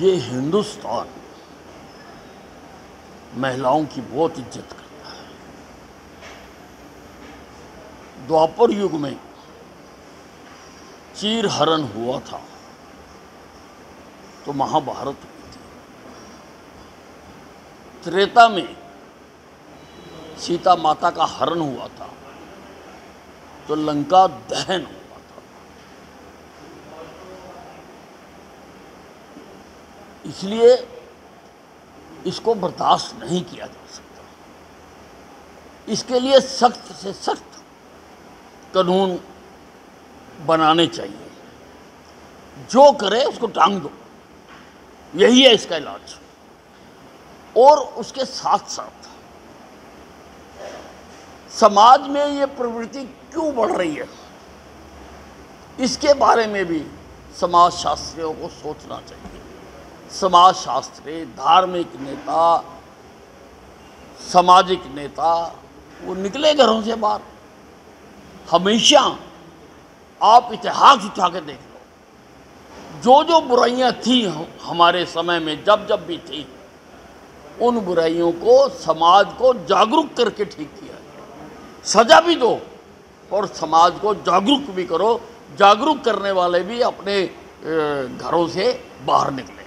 ये हिंदुस्तान महिलाओं की बहुत इज्जत करता है। द्वापर युग में चीरहरण हुआ था तो महाभारत हुई थी। त्रेता में सीता माता का हरण हुआ था तो लंका दहन हुआ था। इसलिए इसको बर्दाश्त नहीं किया जा सकता। इसके लिए सख्त से सख्त कानून बनाने चाहिए। जो करे उसको टांग दो, यही है इसका इलाज। और उसके साथ साथ समाज में ये प्रवृत्ति क्यों बढ़ रही है, इसके बारे में भी समाज शास्त्रियों को सोचना चाहिए। समाज शास्त्री, धार्मिक नेता, सामाजिक नेता वो निकले घरों से बाहर। हमेशा आप इतिहास उठा के देख लो, जो जो बुराइयां थी हमारे समय में, जब जब भी थी, उन बुराइयों को समाज को जागरूक करके ठीक किया। सजा भी दो और समाज को जागरूक भी करो। जागरूक करने वाले भी अपने घरों से बाहर निकले।